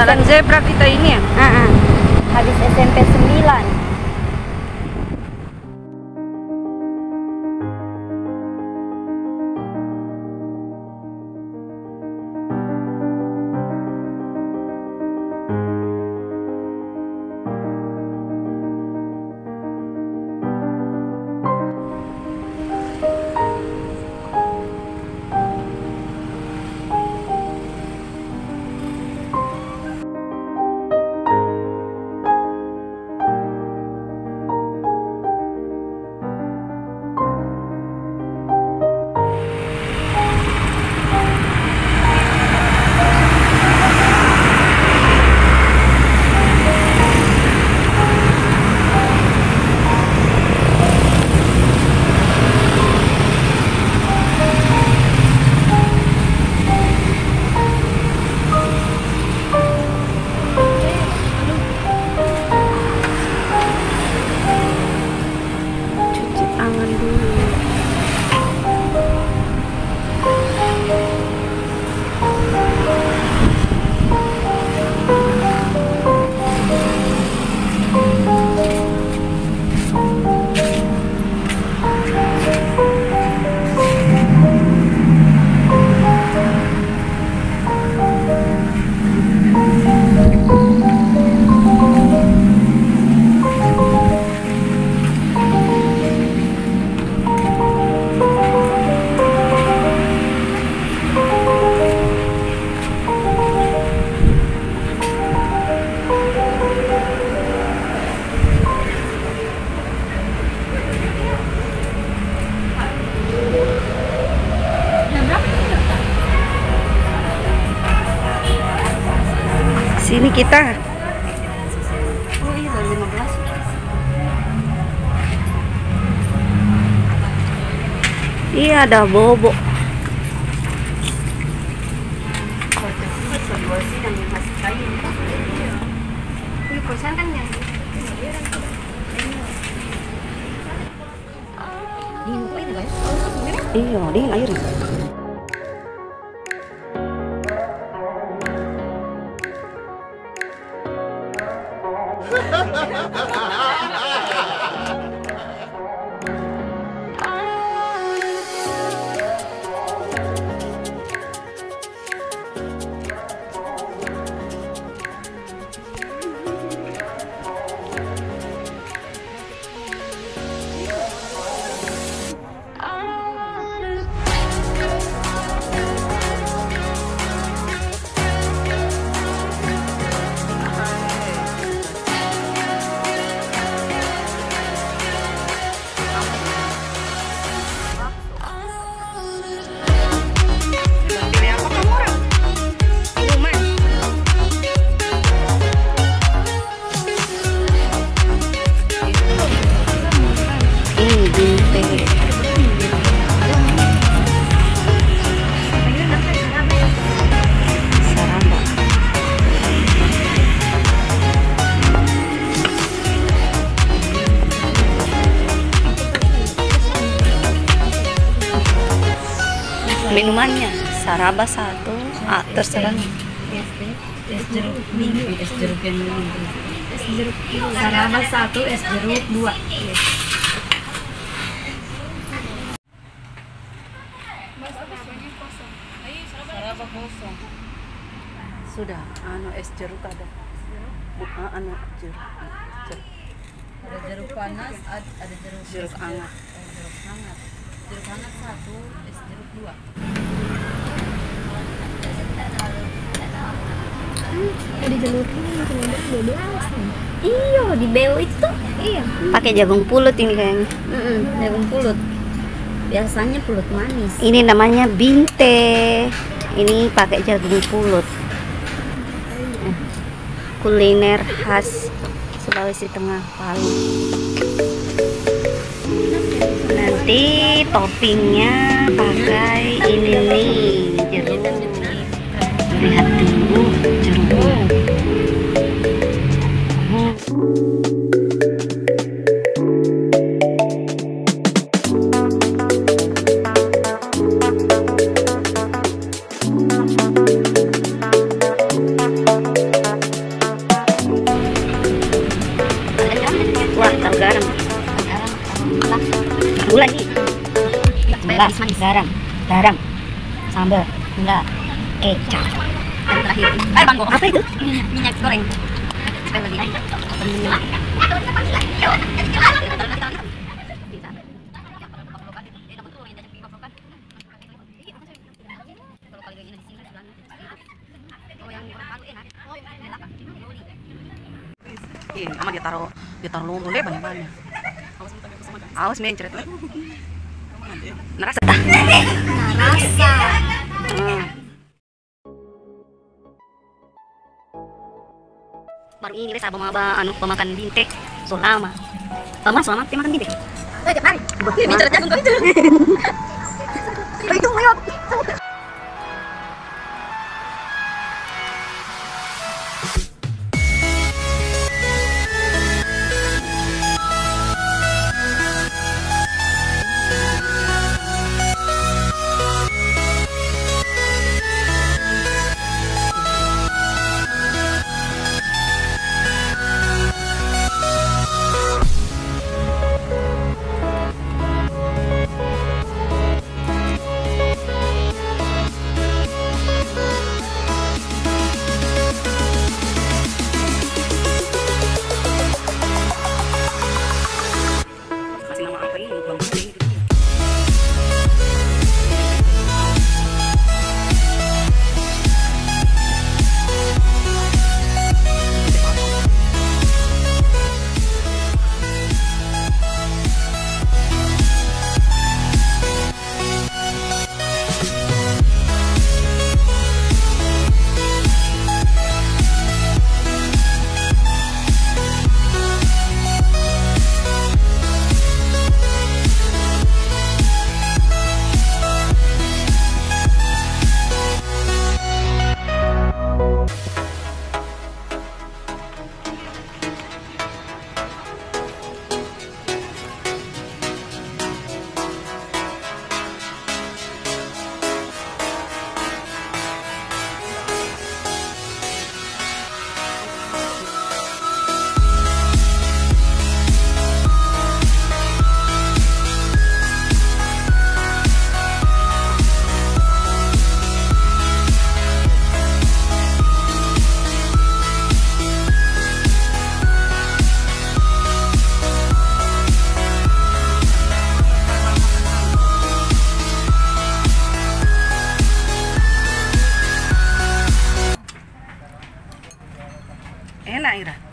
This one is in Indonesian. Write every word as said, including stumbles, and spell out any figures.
Jalan Zebra kita ini ya? Uh -uh. Habis S M P sembilan. Sini kita. Oh iya, lima belas. Iya, ada bobo. Iya, dingin airnya. Minumannya Saraba satu, ah, terserah nih. Es jeruk, es jeruk yang es jeruk. Saraba satu, es jeruk dua. Saraba kosong. Sudah, anu es jeruk ada. Bukan anu jeruk. Ada jeruk panas, ada jeruk jeruk hangat. Jeruk hangat. Jeruk hangat satu, es jeruk dua. Ada jalurnya dua belas. Iya, di B W itu. Iya. Pakai jagung pulut ini kayaknya. Mm-mm, jagung pulut. Biasanya pulut manis. Ini namanya binte. Ini pakai jagung pulut. Kuliner khas Sulawesi Tengah, Palu. Nanti toppingnya pakai ini nih, jeruk. Lihat dulu jeruknya. gula nih, gula, garam, garam, sambal, gula, kecap. Dan terakhir, air bangko. Apa itu? Minyak goreng. Supaya lebih enak. Penyelak. Iya, sama dia taruh, dia taruh lumur deh banyak-banyak. Awas main cerita. Narasa. Narasa. Baru ini les abang abang anu pemakan bintik selama. Paman selama dia makan bintik. Tuh cepat. Ini bicara jagung itu. Itu ayo. Enak, Ira.